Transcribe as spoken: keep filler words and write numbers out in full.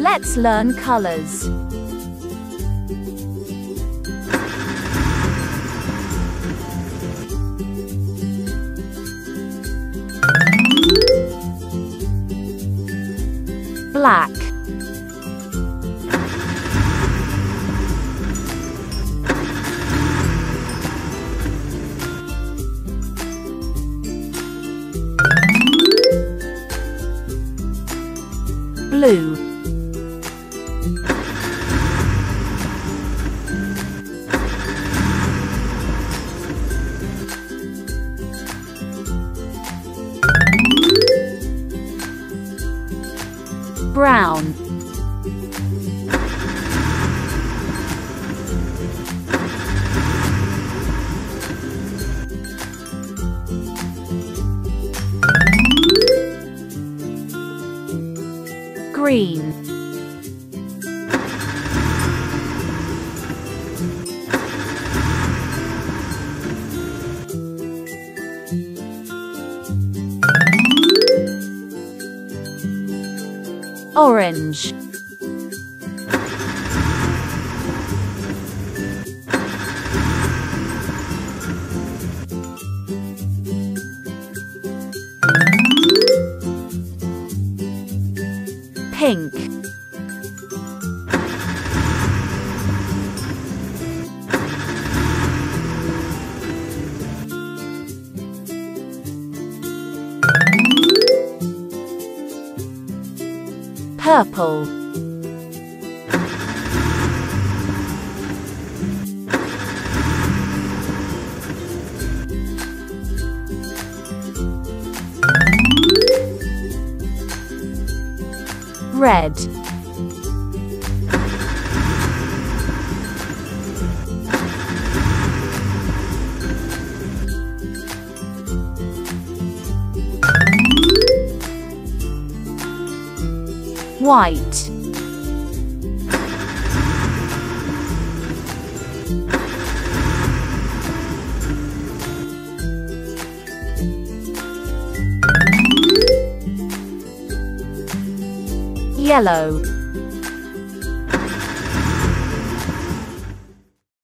Let's learn colors. Black, blue, brown, green, orange, pink, purple, red, white, yellow,